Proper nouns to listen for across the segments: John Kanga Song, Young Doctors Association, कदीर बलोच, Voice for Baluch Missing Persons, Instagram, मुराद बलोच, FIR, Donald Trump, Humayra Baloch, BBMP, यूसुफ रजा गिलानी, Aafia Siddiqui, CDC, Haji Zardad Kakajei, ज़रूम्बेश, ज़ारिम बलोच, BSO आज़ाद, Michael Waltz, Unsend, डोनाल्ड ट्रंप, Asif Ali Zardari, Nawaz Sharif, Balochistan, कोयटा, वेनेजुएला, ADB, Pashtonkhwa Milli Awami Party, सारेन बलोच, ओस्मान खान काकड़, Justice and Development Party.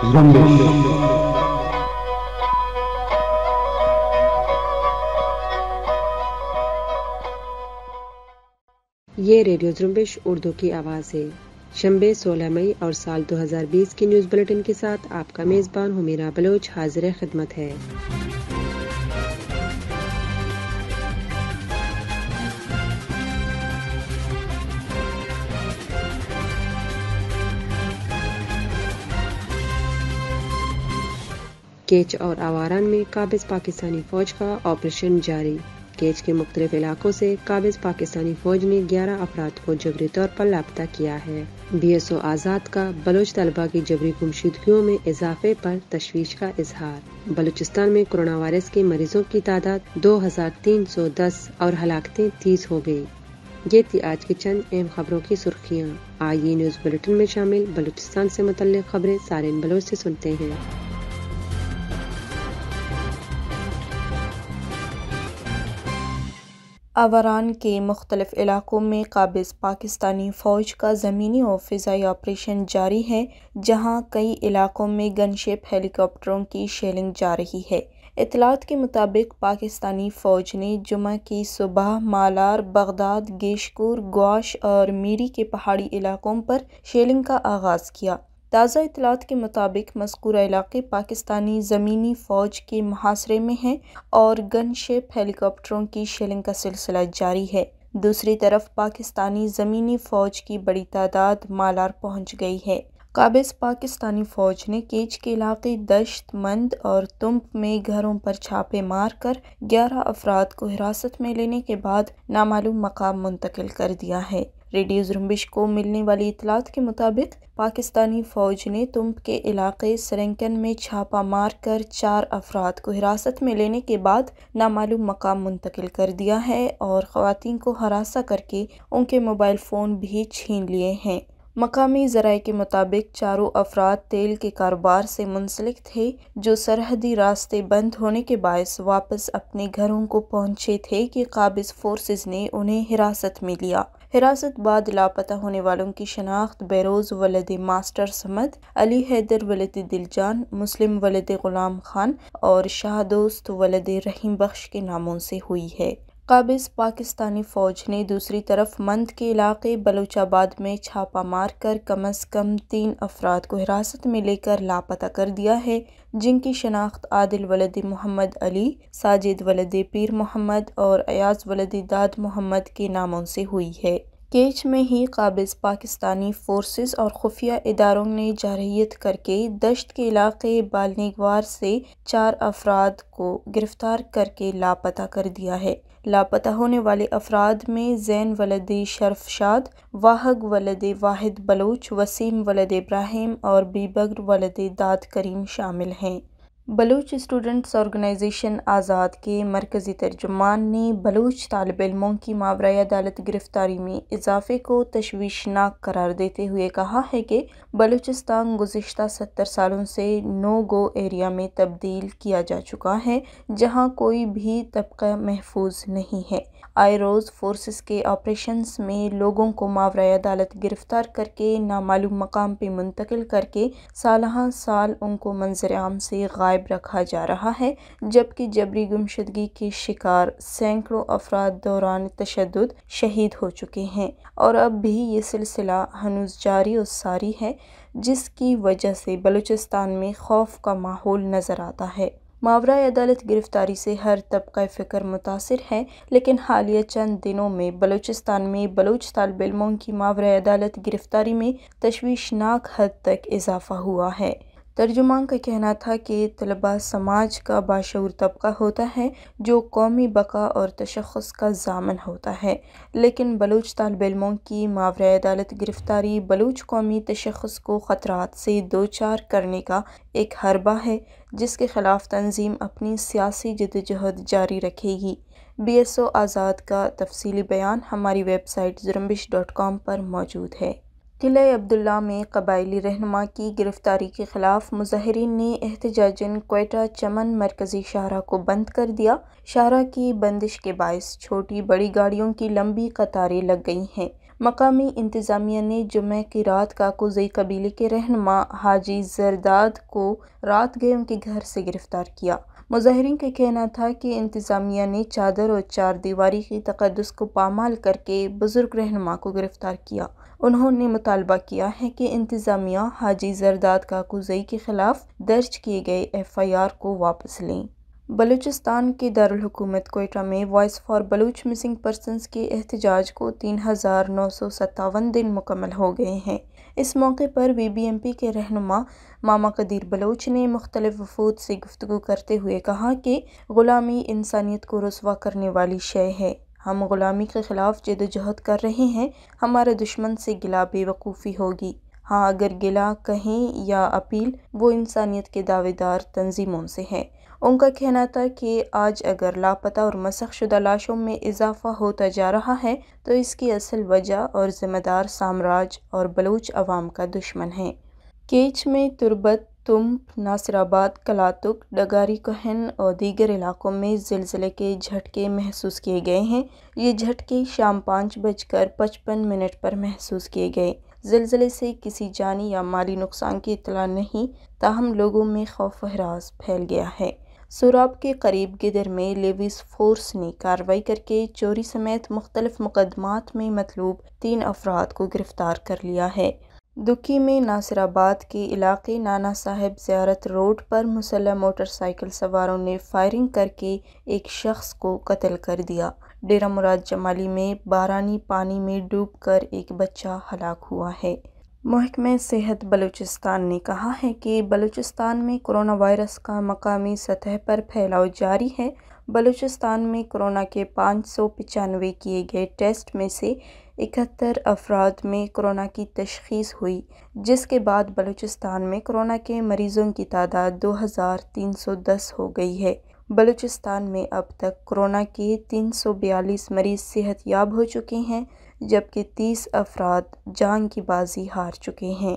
ज़रूम्बेश ये रेडियो ज़रूम्बेश उर्दू की आवाज़ है। शंबे 16 मई और साल 2020 की न्यूज़ बुलेटिन के साथ आपका मेज़बान हुमैरा बलोच हाजिर खिदमत है। केच और आवारान में काबिज पाकिस्तानी फौज का ऑपरेशन जारी। केच के मुख्तलिफ इलाकों से काबिज पाकिस्तानी फौज ने 11 अफराद को जबरी तौर पर लापता किया है। BSO आजाद का बलोच तलबा की जबरी गुमशुदगियों में इजाफे पर तशवीश का इजहार। बलूचिस्तान में कोरोना वायरस के मरीजों की तादाद 2310 और हलाकतें 30 हो गयी। ये थी आज की चंद अहम खबरों की सुर्खियाँ। आइए न्यूज बुलेटिन में शामिल बलूचिस्तान से मुतल्लिक खबरें सारेन बलोच से सुनते हैं। आवारान के मुख्तलिफ इलाकों में काबिज़ पाकिस्तानी फ़ौज का ज़मीनी और फ़िज़ाई ऑपरेशन जारी है, जहां कई इलाकों में गनशेप हेलीकॉप्टरों की शेलिंग जा रही है। इतलात के मुताबिक पाकिस्तानी फ़ौज ने जुमा की सुबह मालार, बगदाद, गेशकुर, ग्वाश और मीरी के पहाड़ी इलाकों पर शेलिंग का आगाज़ किया। ताज़ा इतलात के मुताबिक मज़कूरा इलाके पाकिस्तानी ज़मीनी फ़ौज के मुहासरे में हैं और गन शेप हेलीकॉप्टरों की शेलिंग का सिलसिला जारी है। दूसरी तरफ पाकिस्तानी ज़मीनी फ़ौज की बड़ी तादाद मालार पहुंच गई है। काबिज़ पाकिस्तानी फ़ौज ने केच के इलाके दश्तमंद और तुम्प में घरों पर छापे मार कर 11 अफराद को हिरासत में लेने के बाद नामालूम मकाम मुंतकिल कर दिया है। रेडियो ज़रूम्बेश को मिलने वाली इतलात के मुताबिक पाकिस्तानी फ़ौज ने तुम्प के इलाके सरंकन में छापा मार कर 4 अफराद को हिरासत में लेने के बाद नामालूम मकाम मुंतकिल कर दिया है और ख़वातीन को हरासा करके उनके मोबाइल फ़ोन भी छीन लिए हैं। मकामी ज़राए के मुताबिक चारों अफराद तेल के कारोबार से मुंसलिक थे, जो सरहदी रास्ते बंद होने के बायस वापस अपने घरों को पहुंचे थे कि काबिज़ फोर्सेस ने उन्हें हिरासत में लिया। हिरासत बाद लापता होने वालों की शनाख्त बेरोज़ वलद मास्टर समद, अली हैदर वलद दिलजान, मुस्लिम वलद ग़ुलाम खान और शाहदोस्त वलद रहीम बख्श के नामों से हुई है। काबिज़ पाकिस्तानी फ़ौज ने दूसरी तरफ मंद के इलाके बलूचाबाद में छापा मार कर कम अज़ कम 3 अफराद को हिरासत में लेकर लापता कर दिया है, जिनकी शनाख्त आदिल वलद मोहम्मद अली, साजिद वलद पीर मोहम्मद और अयाज वलद दाद मोहम्मद के नामों से हुई है। केच में ही काबिज़ पाकिस्तानी फोर्सेस और खुफिया इदारों ने जारहियत करके दश्त के इलाके बालनिगवार से 4 अफराद को गिरफ्तार करके लापता कर दिया है। लापता होने वाले अफराद में जैन वलद शरफशाद, वाहग वलद वाहिद बलोच, वसीम वलद इब्राहिम और बीबगर वलद दाद करीम शामिल हैं। बलूच स्टूडेंट्स ऑर्गेनाइजेशन आज़ाद के मरकज़ी तर्जुमान ने बलूच तालब इल्मों की मावराई अदालत गिरफ्तारी में इजाफे को तशवीशनाक करार देते हुए कहा है कि बलूचिस्तान गुज़िश्ता 70 सालों से नो गो एरिया में तब्दील किया जा चुका है, जहां कोई भी तबका महफूज नहीं है। आई रोज़ फोर्सेस के ऑपरेशंस में लोगों को मावराई अदालत गिरफ्तार करके नामालूम मकाम पर मुंतकिल करके सालहा साल उनको मंजर आम से गायब रखा जा रहा है, जबकि जबरी गुमशुदगी के शिकार सैकड़ों अफराद दौरान तशद्दुद शहीद हो चुके हैं और अब भी ये सिलसिला हनूज जारी और सारी है, जिसकी वजह से बलूचिस्तान में खौफ का माहौल नज़र आता है। मावराए अदालत गिरफ्तारी से हर तबका फ़िक्र मुतासिर है, लेकिन हालिया चंद दिनों में बलूचिस्तान में बलूच तालब इल्मों की मावराए अदालत गिरफ्तारी में तशवीशनाक हद तक इजाफा हुआ है। तर्जुमान का कहना था कि तलबा समाज का बाशऊर तबका होता है जो कौमी बका और तशख़्ख़ुस का ज़ामन होता है, लेकिन बलूच तालब इल्मों की मावराए अदालत गिरफ्तारी बलूच कौमी तशख़्ख़ुस को ख़तरात से दोचार करने का एक हरबा है, जिसके ख़िलाफ़ तंजीम अपनी सियासी जदोजहद जारी रखेगी। BSO आज़ाद का तफसीली बयान हमारी वेबसाइट ज़रूम्बेश.com पर मौजूद है। किले अब्दुल्ला में कबायली रहनुमा की गिरफ्तारी के ख़िलाफ़ मुजाहरीन ने एहतजाजन क्वेटा चमन मरकज़ी शाहरा को बंद कर दिया। शाहरा की बंदिश के बायस छोटी बड़ी गाड़ियों की लंबी कतारें लग गई हैं। मकामी इंतज़ामिया ने जुमे की रात काकूज़ई कबीले के रहनुमा हाजी जरदाद को रात गए उनके घर से गिरफ़्तार किया। मुजाहिरीन का कहना था कि इंतज़ामिया ने चादर और चार दीवारी की तकद्दुस को पामाल करके बुज़ुर्ग रहनुमा को गिरफ़्तार किया। उन्होंने मुतालबा किया है कि इंतज़ामिया हाजी जरदाद काकूज़ई के ख़िलाफ़ दर्ज किए गए FIR को वापस लें। बलूचिस्तान के दारुल हुकूमत कोयटा में voice for Baloch missing persons के एहतजाज को 3957 दिन मुकम्मल हो गए हैं। इस मौके पर BBMP के रहनुमा मामा कदीर बलोच ने मुख्तलिफ वफूद से गुफ्तगू करते हुए कहा कि ग़ुलामी इंसानियत को रुसवा करने वाली शय है। हम ग़ुलामी के ख़िलाफ़ जदोजहद कर रहे हैं। हमारे दुश्मन से गिला बेवकूफ़ी होगी। हाँ, अगर गिला कहें या अपील, वो इंसानियत के दावेदार तंजीमों से है। उनका कहना था कि आज अगर लापता और मसखशुदा लाशों में इजाफा होता जा रहा है तो इसकी असल वजह और ज़िम्मेदार साम्राज्य और बलूच अवाम का दुश्मन है। केच में तुरबत, तुम्प, नासिराबाद, कलातुक, डगारी कोहन और दीगर इलाकों में ज़िलज़ले के झटके महसूस किए गए हैं। ये झटके शाम 5:55 पर महसूस किए गए। ज़िलज़ले से किसी जानी या माली नुकसान की इत्तला नहीं, ताहम लोगों में खौफ हरास फैल गया है। सुराब के करीब गिदर में लेविस फोर्स ने कार्रवाई करके चोरी समेत मुख्तलिफ मुकदमात में मतलूब 3 अफराद को गिरफ़्तार कर लिया है। दुखी में नासिराबाद के इलाके नाना साहब ज़्यारत रोड पर मुसल्ह मोटरसाइकिल सवारों ने फायरिंग करके एक शख्स को कत्ल कर दिया। डेरा मुराद जमाली में बारानी पानी में डूबकर एक बच्चा हलाक हुआ है। महकमे सेहत बलूचिस्तान ने कहा है कि बलूचिस्तान में कोरोना वायरस का मकामी सतह पर फैलाव जारी है। बलूचिस्तान में कोरोना के 595 किए गए टेस्ट में से 71 अफराद में कोरोना की तशख़ीस हुई, जिसके बाद बलूचिस्तान में कोरोना के मरीज़ों की तादाद 2310 हो गई है। बलूचिस्तान में अब तक कोरोना के 342 मरीज़ सेहतयाब हो चुके हैं, जबकि 30 अफराद जान की बाजी हार चुके हैं।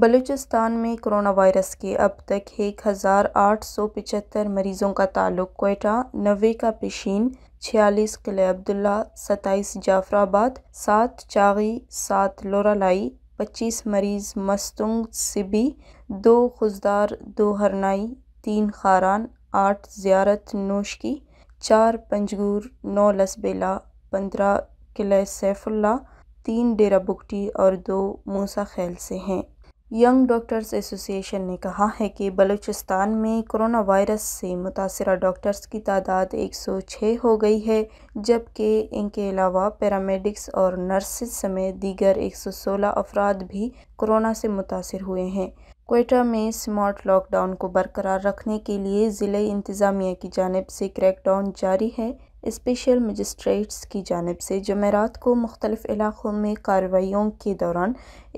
बलूचिस्तान में कोरोना वायरस के अब तक 1875 मरीज़ों का ताल्लुक कोयटा, 90 का पेशीन, 46 किले अब्दुल्ला, 27 जाफराबाद, 7 चागी, 7 लोरालाई, 25 मरीज़ मस्तुंग सिबी, 2 खुजदार, 2 हरनाई, 3 खारान, 8 ज़ियारत नोशकी, 4 पंजगूर, 9 लसबेला, 15 किले सैफुल्ला, 3 डेरा बुगटी और 2 मूसा खैल से हैं। यंग डॉक्टर्स एसोसिएशन ने कहा है कि बलूचिस्तान में कोरोना वायरस से मुतासिरा डॉक्टर्स की तादाद 106 हो गई है, जबकि इनके अलावा पैरामेडिक्स और नर्सिस समेत दीगर 116 अफराद भी कोरोना से मुतासर हुए हैं। कोयटा में स्मार्ट लॉकडाउन को बरकरार रखने के लिए ज़िले इंतज़ामिया की जानिब से क्रैकडाउन जारी है। स्पेशल मजिस्ट्रेट्स की जानिब से जमेरात को मुख्तलिफ इलाक़ों में कार्रवाइयों के दौरान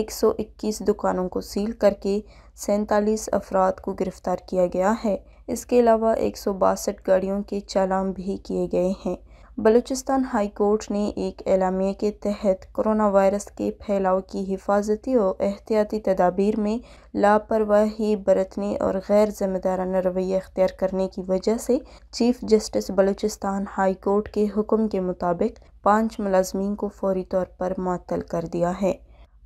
121 दुकानों को सील करके 47 अफराद को गिरफ़्तार किया गया है। इसके अलावा 162 गाड़ियों के चालान भी किए गए हैं। बलूचिस्तान हाई कोर्ट ने एक एलामिया के तहत कोरोना वायरस के फैलाव की हिफाजती और एहतियाती तदाबीर में लापरवाही बरतने और गैर जिम्मेदाराना रवैया अख्तियार करने की वजह से chief justice Balochistan high court के हुक्म के मुताबिक 5 मुलाजमीन को फौरी तौर पर मुअत्तल कर दिया है।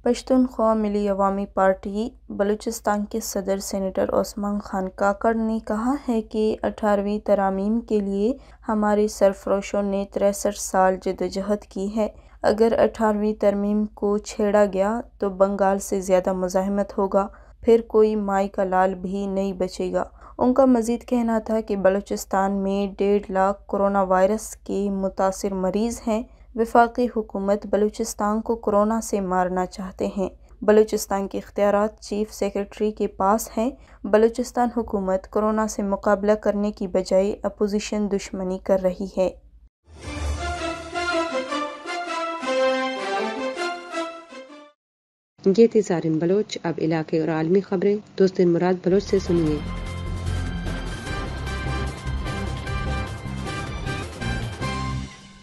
पश्तूनख्वा मिली अवामी पार्टी बलूचिस्तान के सदर सेनेटर ओस्मान खान काकड़ ने कहा है कि 18वीं तरामीम के लिए हमारे सरफरोशों ने 63 साल जदोजहद की है। अगर 18वीं तरमीम को छेड़ा गया तो बंगाल से ज़्यादा मुज़ाहमत होगा, फिर कोई माई का लाल भी नहीं बचेगा। उनका मज़ीद कहना था कि बलूचिस्तान में 1.5 लाख कोरोना वायरस के मुतासर मरीज़ हैं। वफाकी हुकूमत बलूचिस्तान को कोरोना से मारना चाहते हैं। बलूचिस्तान के इख्तियारात चीफ सेक्रेटरी के पास हैं। बलूचिस्तान हुकूमत कोरोना से मुकाबला करने की बजाय अपोजिशन दुश्मनी कर रही है। ये थी ज़ारिम बलोच। अब इलाके और आलमी खबरें दोस्तान मुराद बलोच से सुनिए।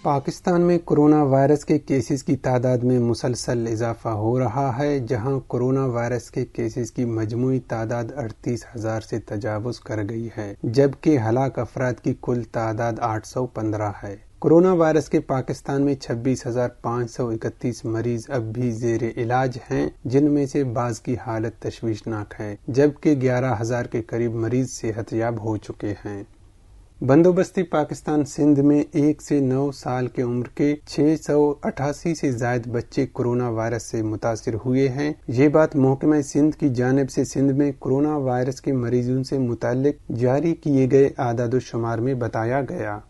पाकिस्तान में कोरोना वायरस के केसेस की तादाद में मुसलसल इजाफा हो रहा है, जहां कोरोना वायरस के केसेस की मजमूई तादाद 38,000 से तजावुज़ कर गई है, जबकि हलाक अफराद की कुल तादाद 815 है। कोरोना वायरस के पाकिस्तान में 26,531 मरीज अब भी जेर इलाज हैं, जिनमें से बाज की हालत तश्वीशनाक है, जबकि 11,000 के करीब मरीज सेहतयाब हो चुके हैं। बंदोबस्ती पाकिस्तान सिंध में 1 से 9 साल की उम्र के 688 से ज्यादा बच्चे कोरोना वायरस से मुतासिर हुए हैं। ये बात महकमा सिंध की जानिब से सिंध में कोरोना वायरस के मरीजों से मुतालिक जारी किए गए आदाद शुमार में बताया गया।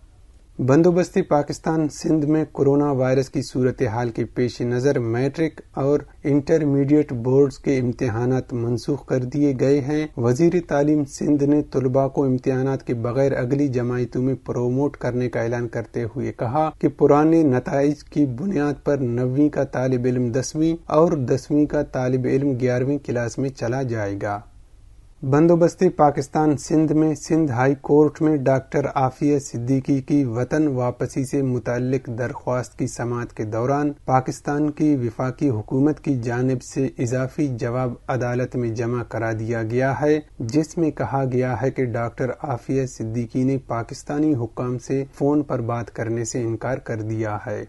बंदोबस्ती पाकिस्तान सिंध में कोरोना वायरस की सूरत हाल के पेश नज़र मैट्रिक और इंटरमीडिएट बोर्ड्स के इम्तिहानात मनसूख कर दिए गए हैं। वजीर तालीम सिंध ने तलबा को इम्तिहानात के बगैर अगली जमायतों में प्रोमोट करने का ऐलान करते हुए कहा कि पुराने नताइज की बुनियाद पर 9वीं का तालिब इल्म 10वीं और 10वीं का तालिब इल्म 11वीं क्लास में चला जाएगा। बंदोबस्ती पाकिस्तान सिंध में सिंध हाई कोर्ट में डॉक्टर आफिया सिद्दीकी की वतन वापसी से मुतालिक दरख्वास्त की समाअत के दौरान पाकिस्तान की विफाकी हुकूमत की जानिब से इजाफी जवाब अदालत में जमा करा दिया गया है, जिसमें कहा गया है कि डॉक्टर आफिया सिद्दीकी ने पाकिस्तानी हुक्काम से फोन पर बात करने से इनकार कर दिया है।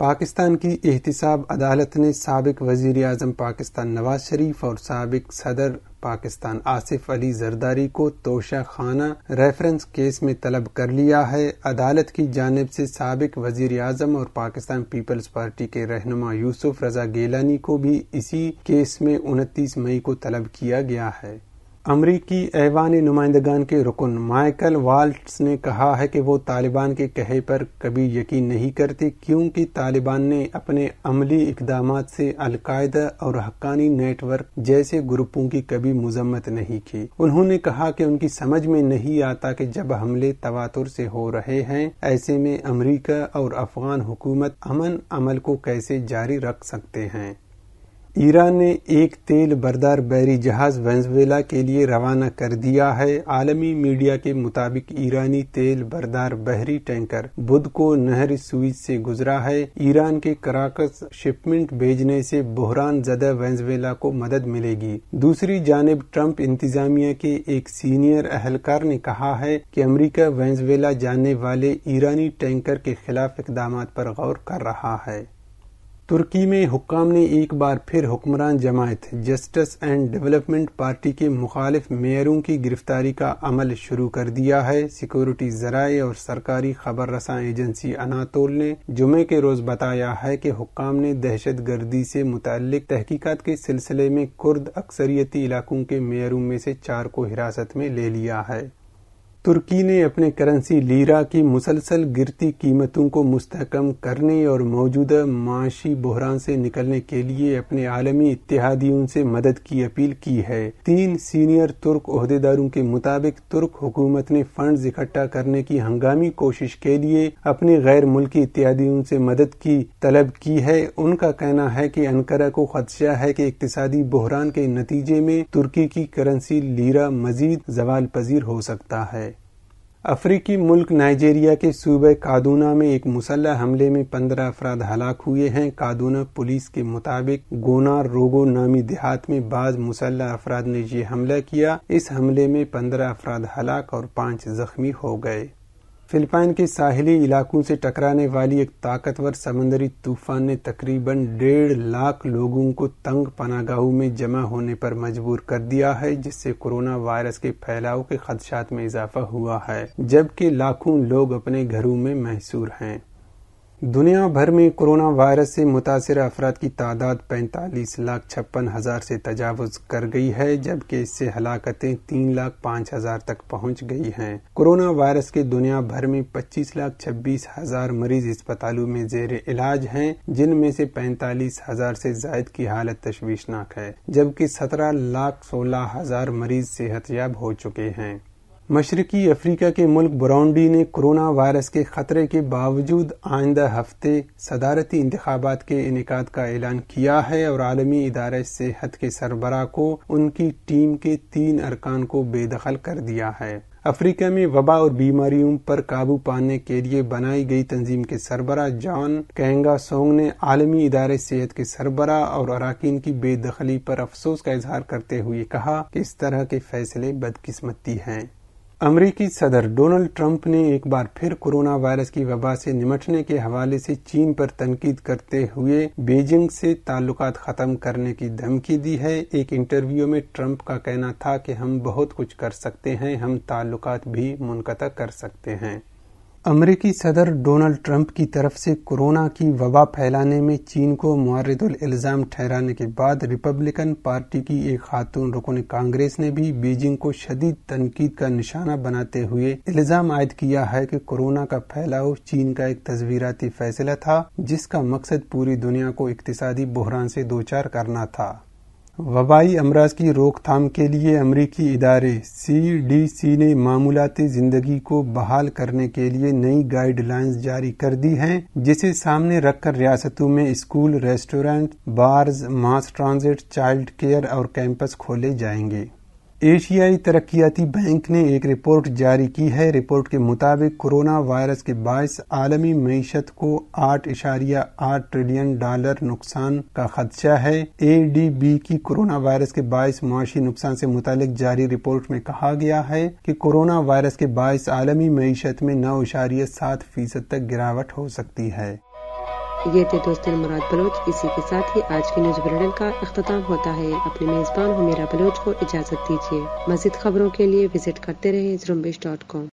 पाकिस्तान की एहतिसाब अदालत ने साबिक वजीर आज़म पाकिस्तान नवाज शरीफ और साबिक सदर पाकिस्तान आसिफ अली जरदारी को तोशा खाना रेफरेंस केस में तलब कर लिया है। अदालत की जानिब से साबिक वजीर आज़म और पाकिस्तान पीपल्स पार्टी के रहनुमा यूसुफ रजा गिलानी को भी इसी केस में 29 मई को तलब किया गया है। अमरीकी ऐवान नुमाइंदगान के रुकन माइकल वाल्ट्स ने कहा है कि वो तालिबान के कहे पर कभी यकीन नहीं करते, क्योंकि तालिबान ने अपने अमली इकदामात से अलकायदा और हक्कानी नेटवर्क जैसे ग्रुपों की कभी मुजम्मत नहीं की। उन्होंने कहा कि उनकी समझ में नहीं आता कि जब हमले तवातुर से हो रहे हैं, ऐसे में अमरीका और अफगान हुकूमत अमन अमल को कैसे जारी रख सकते हैं। ईरान ने एक तेल बर्दार बहरी जहाज वेनेजुएला के लिए रवाना कर दिया है। आलमी मीडिया के मुताबिक ईरानी तेल बर्दार बहरी टैंकर बुध को नहर सुएज से गुजरा है। ईरान के कराकस शिपमेंट भेजने से बहरान ज़दा वेनेजुएला को मदद मिलेगी। दूसरी जानिब ट्रंप इंतजामिया के एक सीनियर अहलकार ने कहा है कि अमरीका वेनेजुएला जाने वाले ईरानी टैंकर के खिलाफ इकदाम पर गौर कर रहा है। तुर्की में हुक्काम ने एक बार फिर हुक्मरान जमायत जस्टिस एंड डेवलपमेंट पार्टी के मुखालिफ मेयरों की गिरफ्तारी का अमल शुरू कर दिया है। सिक्योरिटी जराए और सरकारी खबर रसां एजेंसी अनातोल ने जुमे के रोज बताया है कि हुक्काम ने दहशत गर्दी से मुताल्लिक तहकीकात के सिलसिले में कुर्द अक्सरियती इलाकों के मेयरों में से 4 को हिरासत में ले लिया है। तुर्की ने अपने करेंसी लीरा की मुसलसल गिरती कीमतों को मुस्तहकम करने और मौजूदा माशी बहरान से निकलने के लिए अपने आलमी इत्तेहादियों से मदद की अपील की है। 3 सीनियर तुर्क ओहदेदारों के मुताबिक तुर्क हुकूमत ने फंड्स इकट्ठा करने की हंगामी कोशिश के लिए अपने गैर मुल्की इत्तेहादियों से मदद की तलब की है। उनका कहना है कि अंकारा को खदशा है कि इक्तिसादी बहरान के नतीजे में तुर्की की करेंसी लीरा मजीद जवाल पजीर हो सकता है। अफ्रीकी मुल्क नाइजीरिया के सूबे कादूना में एक मुसल्ला हमले में 15 अफराद हलाक हुए हैं। कादूना पुलिस के मुताबिक गोनार रोगो नामी देहात में बाज मुसल्ला अफराद ने ये हमला किया। इस हमले में 15 अफराद हलाक और 5 जख्मी हो गए। फिलिपाइन के साहिली इलाकों से टकराने वाली एक ताकतवर समंदरी तूफान ने तकरीबन 1.5 लाख लोगों को तंग पनागाहों में जमा होने पर मजबूर कर दिया है, जिससे कोरोना वायरस के फैलाव के खदशात में इजाफा हुआ है, जबकि लाखों लोग अपने घरों में महसूर हैं। दुनिया भर में कोरोना वायरस से मुतासिर अफराद की तादाद 45,56,000 से तजावुज कर गई है, जबकि इससे हलाकतें 3,05,000 तक पहुंच गई हैं। कोरोना वायरस के दुनिया भर में 25,26,000 मरीज अस्पतालों में जेर इलाज हैं, जिनमें से 45,000 से ज्यादा की हालत तश्वीशनाक है, जबकि 17,16,000 मरीज सेहतयाब हो चुके हैं। मशरकी अफ्रीका के मुल्क बुरुंडी ने कोरोना वायरस के खतरे के बावजूद आइंदा हफ्ते सदारती इंतखाबात के इनेकाद का ऐलान किया है और आलमी इदारे सेहत के सरबराह को उनकी टीम के 3 अरकान को बेदखल कर दिया है। अफ्रीका में वबा और बीमारियों पर काबू पाने के लिए बनाई गई तंजीम के सरबराह जॉन कैंगा सोंग ने आलमी इदारे सेहत के सरबराह और अराकीन की बेदखली पर अफसोस का इजहार करते हुए कहा कि इस तरह के फैसले बदकिस्मती हैं। अमेरिकी सदर डोनाल्ड ट्रंप ने एक बार फिर कोरोना वायरस की वबा से निमटने के हवाले से चीन पर तनकीद करते हुए बीजिंग से ताल्लुकात खत्म करने की धमकी दी है। एक इंटरव्यू में ट्रंप का कहना था कि हम बहुत कुछ कर सकते हैं, हम ताल्लुकात भी मुनक़ता कर सकते हैं। अमेरिकी सदर डोनाल्ड ट्रंप की तरफ से कोरोना की वबा फैलाने में चीन को मुअर्रिदुल इल्ज़ाम ठहराने के बाद रिपब्लिकन पार्टी की एक खातून रुकन कांग्रेस ने भी बीजिंग को शदीद तनकीद का निशाना बनाते हुए इल्ज़ाम आयद किया है कि कोरोना का फैलाव चीन का एक तजवीराती फैसला था जिसका मकसद पूरी दुनिया को इक्तिसादी बहरान से दोचार करना था। वबाई अमराज की रोकथाम के लिए अमरीकी इदारे CDC ने मामूलाती जिंदगी को बहाल करने के लिए नई गाइडलाइंस जारी कर दी हैं, जिसे सामने रखकर रियासतों में school, restaurant, bars, mass transit, child care और कैंपस खोले जाएंगे। एशियाई तरक्याती बैंक ने एक रिपोर्ट जारी की है। रिपोर्ट के मुताबिक कोरोना वायरस के बायस आलमी मीशत को 8.8 ट्रिलियन डॉलर नुकसान का खदशा है। ADB की कोरोना वायरस के बायस माशी नुकसान से मुतालिक जारी रिपोर्ट में कहा गया है कि कोरोना वायरस के बायस आलमी मीशत में 9.7% तक गिरावट हो सकती है। ये थे दोस्तों मुराद बलोच। इसी के साथ ही आज की न्यूज बुलेटिन का अख्ताम होता है। अपने मेजबान हुमैरा बलोच को इजाजत दीजिए। मजीद खबरों के लिए विजिट करते रहे ज़रूमबेश.com।